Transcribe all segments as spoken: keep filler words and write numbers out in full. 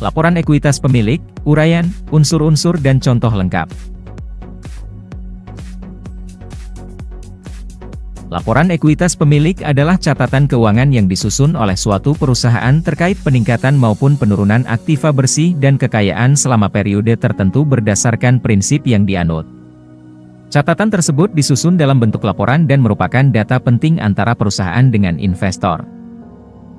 laporan ekuitas pemilik, uraian, unsur-unsur dan contoh lengkap. Laporan ekuitas pemilik adalah catatan keuangan yang disusun oleh suatu perusahaan terkait peningkatan maupun penurunan aktiva bersih dan kekayaan selama periode tertentu berdasarkan prinsip yang dianut. Catatan tersebut disusun dalam bentuk laporan dan merupakan data penting antara perusahaan dengan investor.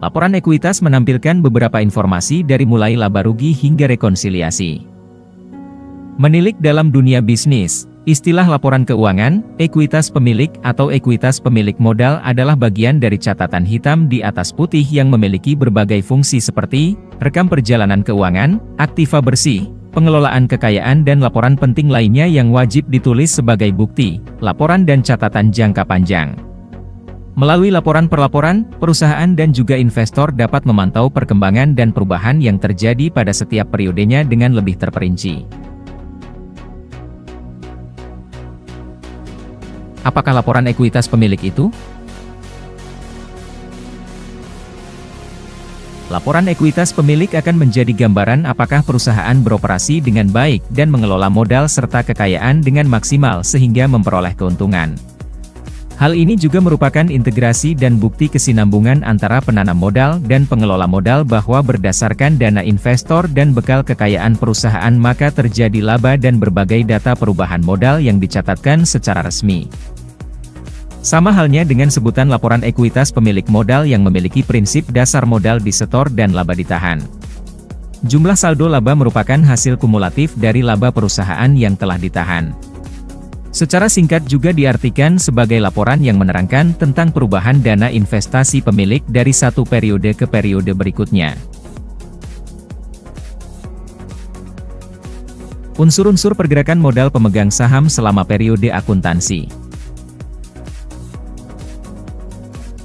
Laporan ekuitas menampilkan beberapa informasi dari mulai laba rugi hingga rekonsiliasi. Menilik dalam dunia bisnis. Istilah laporan keuangan, ekuitas pemilik atau ekuitas pemilik modal adalah bagian dari catatan hitam di atas putih yang memiliki berbagai fungsi seperti rekam perjalanan keuangan, aktiva bersih, pengelolaan kekayaan dan laporan penting lainnya yang wajib ditulis sebagai bukti, laporan dan catatan jangka panjang. Melalui laporan per laporan, perusahaan dan juga investor dapat memantau perkembangan dan perubahan yang terjadi pada setiap periodenya dengan lebih terperinci. Apakah laporan ekuitas pemilik itu? Laporan ekuitas pemilik akan menjadi gambaran apakah perusahaan beroperasi dengan baik dan mengelola modal serta kekayaan dengan maksimal sehingga memperoleh keuntungan. Hal ini juga merupakan integrasi dan bukti kesinambungan antara penanam modal dan pengelola modal bahwa berdasarkan dana investor dan bekal kekayaan perusahaan maka terjadi laba dan berbagai data perubahan modal yang dicatatkan secara resmi. Sama halnya dengan sebutan laporan ekuitas pemilik modal yang memiliki prinsip dasar modal disetor dan laba ditahan. Jumlah saldo laba merupakan hasil kumulatif dari laba perusahaan yang telah ditahan. Secara singkat juga diartikan sebagai laporan yang menerangkan tentang perubahan dana investasi pemilik dari satu periode ke periode berikutnya. Unsur-unsur pergerakan modal pemegang saham selama periode akuntansi.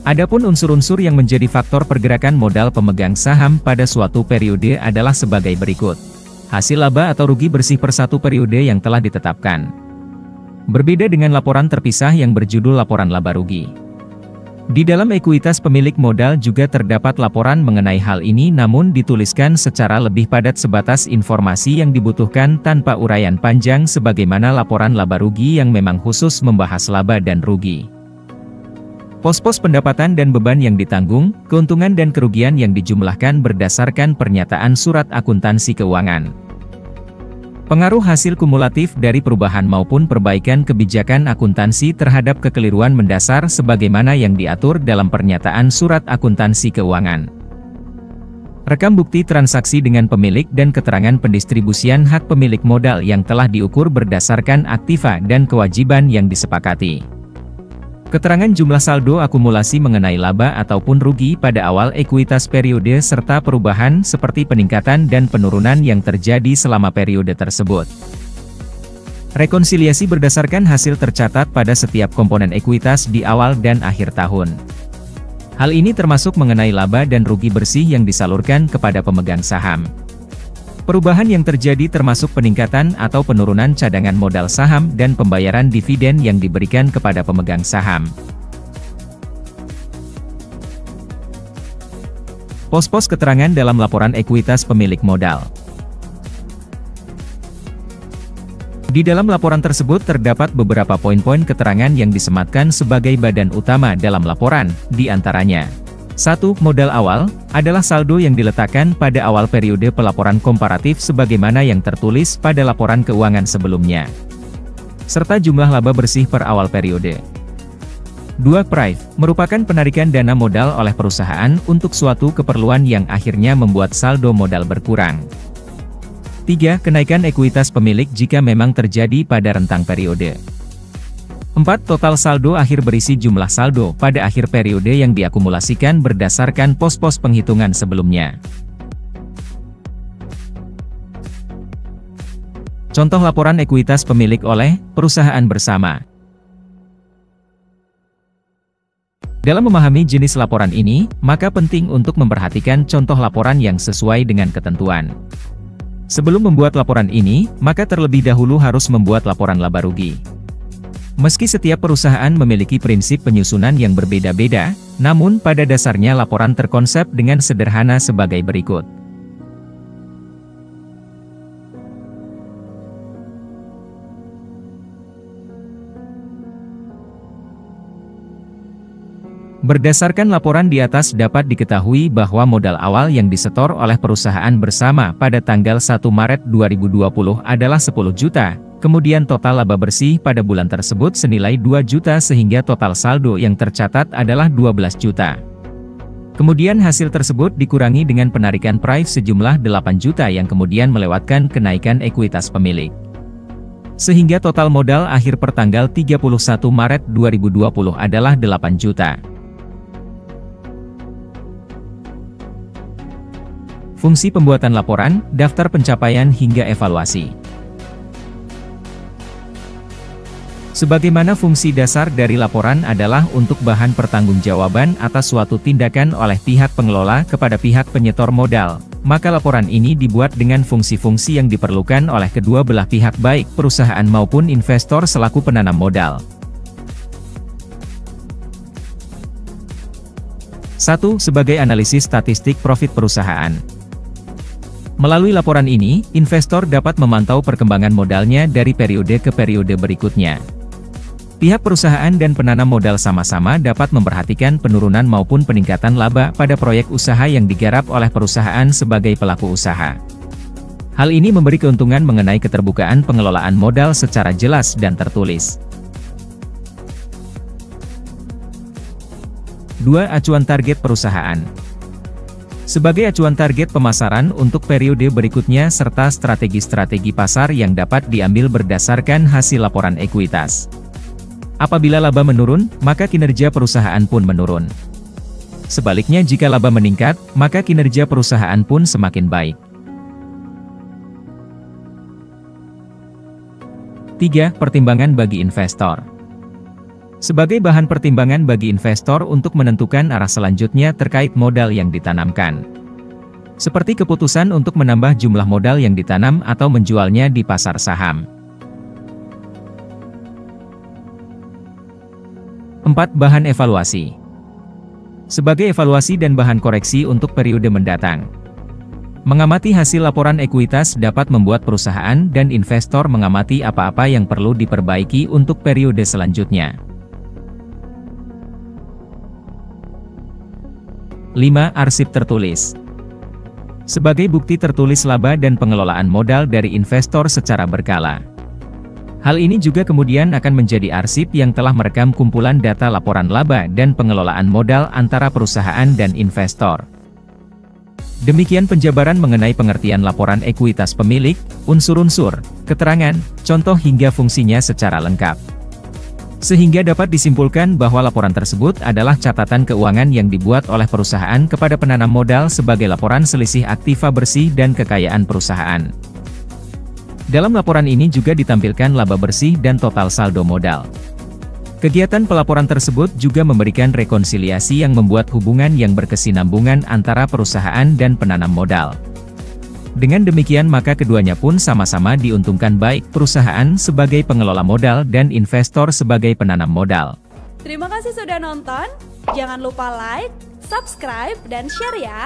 Adapun unsur-unsur yang menjadi faktor pergerakan modal pemegang saham pada suatu periode adalah sebagai berikut. Hasil laba atau rugi bersih per satu periode yang telah ditetapkan. Berbeda dengan laporan terpisah yang berjudul laporan laba rugi. Di dalam ekuitas pemilik modal juga terdapat laporan mengenai hal ini namun dituliskan secara lebih padat sebatas informasi yang dibutuhkan tanpa uraian panjang sebagaimana laporan laba rugi yang memang khusus membahas laba dan rugi. Pos-pos pendapatan dan beban yang ditanggung, keuntungan dan kerugian yang dijumlahkan berdasarkan pernyataan surat akuntansi keuangan. Pengaruh hasil kumulatif dari perubahan maupun perbaikan kebijakan akuntansi terhadap kekeliruan mendasar sebagaimana yang diatur dalam pernyataan surat akuntansi keuangan. Rekam bukti transaksi dengan pemilik dan keterangan pendistribusian hak pemilik modal yang telah diukur berdasarkan aktiva dan kewajiban yang disepakati. Keterangan jumlah saldo akumulasi mengenai laba ataupun rugi pada awal ekuitas periode serta perubahan seperti peningkatan dan penurunan yang terjadi selama periode tersebut. Rekonsiliasi berdasarkan hasil tercatat pada setiap komponen ekuitas di awal dan akhir tahun. Hal ini termasuk mengenai laba dan rugi bersih yang disalurkan kepada pemegang saham. Perubahan yang terjadi termasuk peningkatan atau penurunan cadangan modal saham dan pembayaran dividen yang diberikan kepada pemegang saham. Pos-pos keterangan dalam laporan ekuitas pemilik modal. Di dalam laporan tersebut terdapat beberapa poin-poin keterangan yang disematkan sebagai badan utama dalam laporan, di antaranya. satu. Modal awal, adalah saldo yang diletakkan pada awal periode pelaporan komparatif sebagaimana yang tertulis pada laporan keuangan sebelumnya. Serta jumlah laba bersih per awal periode. dua. Prive, merupakan penarikan dana modal oleh perusahaan untuk suatu keperluan yang akhirnya membuat saldo modal berkurang. tiga. Kenaikan ekuitas pemilik jika memang terjadi pada rentang periode. empat. Total saldo akhir berisi jumlah saldo pada akhir periode yang diakumulasikan berdasarkan pos-pos penghitungan sebelumnya. Contoh laporan ekuitas pemilik oleh perusahaan bersama. Dalam memahami jenis laporan ini, maka penting untuk memperhatikan contoh laporan yang sesuai dengan ketentuan. Sebelum membuat laporan ini, maka terlebih dahulu harus membuat laporan laba rugi. Meski setiap perusahaan memiliki prinsip penyusunan yang berbeda-beda, namun pada dasarnya laporan terkonsep dengan sederhana sebagai berikut. Berdasarkan laporan di atas dapat diketahui bahwa modal awal yang disetor oleh perusahaan bersama pada tanggal satu Maret dua ribu dua puluh adalah sepuluh juta, kemudian total laba bersih pada bulan tersebut senilai dua juta sehingga total saldo yang tercatat adalah dua belas juta. Kemudian hasil tersebut dikurangi dengan penarikan praif sejumlah delapan juta yang kemudian melewatkan kenaikan ekuitas pemilik. Sehingga total modal akhir pertanggal tiga puluh satu Maret dua ribu dua puluh adalah delapan juta. Fungsi pembuatan laporan, daftar pencapaian hingga evaluasi. Sebagaimana fungsi dasar dari laporan adalah untuk bahan pertanggungjawaban atas suatu tindakan oleh pihak pengelola kepada pihak penyetor modal, maka laporan ini dibuat dengan fungsi-fungsi yang diperlukan oleh kedua belah pihak baik perusahaan maupun investor selaku penanam modal. satu. Sebagai analisis statistik profit perusahaan. Melalui laporan ini, investor dapat memantau perkembangan modalnya dari periode ke periode berikutnya. Pihak perusahaan dan penanam modal sama-sama dapat memperhatikan penurunan maupun peningkatan laba pada proyek usaha yang digarap oleh perusahaan sebagai pelaku usaha. Hal ini memberi keuntungan mengenai keterbukaan pengelolaan modal secara jelas dan tertulis. dua. Acuan target perusahaan. Sebagai acuan target pemasaran untuk periode berikutnya serta strategi-strategi pasar yang dapat diambil berdasarkan hasil laporan ekuitas. Apabila laba menurun, maka kinerja perusahaan pun menurun. Sebaliknya jika laba meningkat, maka kinerja perusahaan pun semakin baik. tiga. Pertimbangan bagi investor. Sebagai bahan pertimbangan bagi investor untuk menentukan arah selanjutnya terkait modal yang ditanamkan. Seperti keputusan untuk menambah jumlah modal yang ditanam atau menjualnya di pasar saham. empat. Bahan evaluasi. Sebagai evaluasi dan bahan koreksi untuk periode mendatang. Mengamati hasil laporan ekuitas dapat membuat perusahaan dan investor mengamati apa-apa yang perlu diperbaiki untuk periode selanjutnya. lima. Arsip tertulis. Sebagai bukti tertulis laba dan pengelolaan modal dari investor secara berkala. Hal ini juga kemudian akan menjadi arsip yang telah merekam kumpulan data laporan laba dan pengelolaan modal antara perusahaan dan investor. Demikian penjabaran mengenai pengertian laporan ekuitas pemilik, unsur-unsur, keterangan, contoh hingga fungsinya secara lengkap. Sehingga dapat disimpulkan bahwa laporan tersebut adalah catatan keuangan yang dibuat oleh perusahaan kepada penanam modal sebagai laporan selisih aktiva bersih dan kekayaan perusahaan. Dalam laporan ini juga ditampilkan laba bersih dan total saldo modal. Kegiatan pelaporan tersebut juga memberikan rekonsiliasi yang membuat hubungan yang berkesinambungan antara perusahaan dan penanam modal. Dengan demikian maka keduanya pun sama-sama diuntungkan baik perusahaan sebagai pengelola modal dan investor sebagai penanam modal. Terima kasih sudah nonton, jangan lupa like, subscribe, dan share ya!